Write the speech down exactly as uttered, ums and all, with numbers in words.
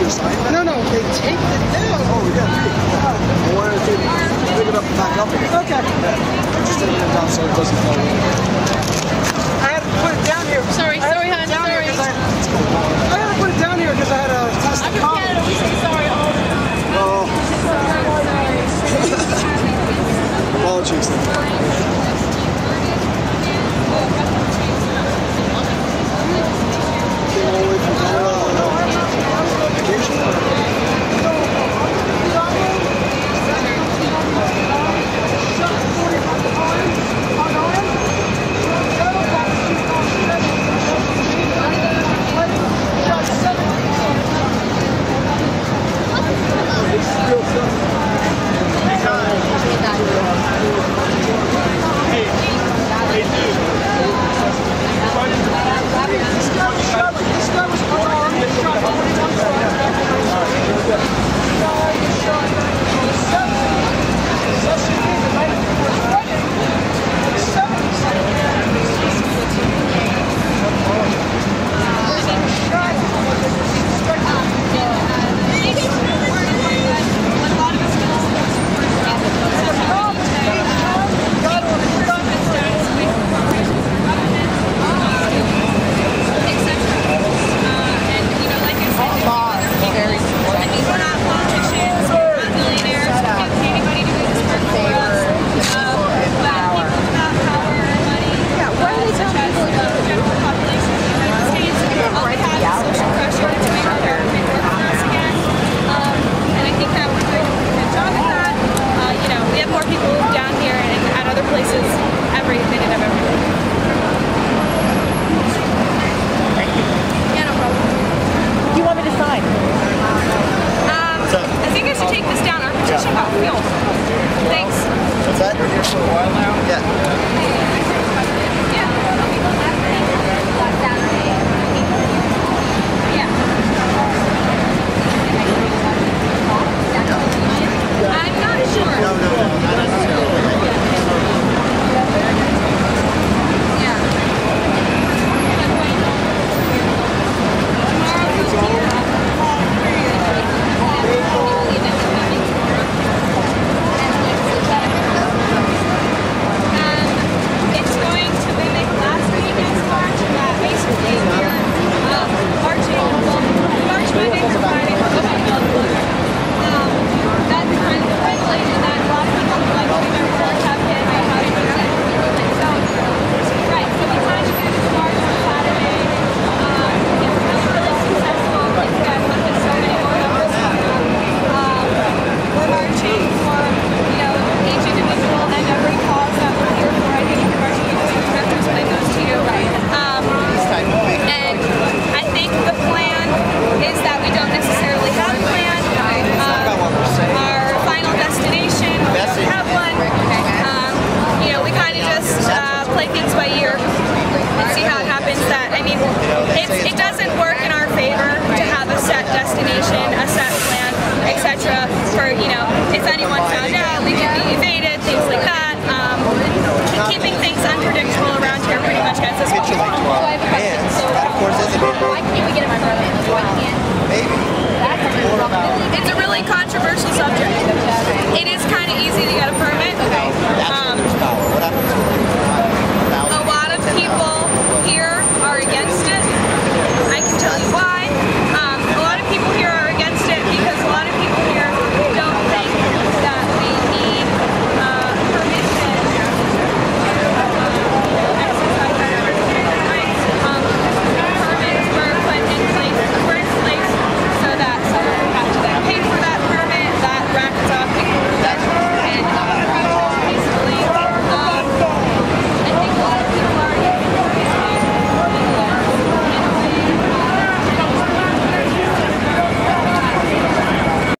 this. No, no, they taped it down. Oh, yeah, yeah. Why don't they pick it up and back up again? Okay. Yeah. Just taking it down so it doesn't fall. I had to put it down here. Sorry, sorry, honey.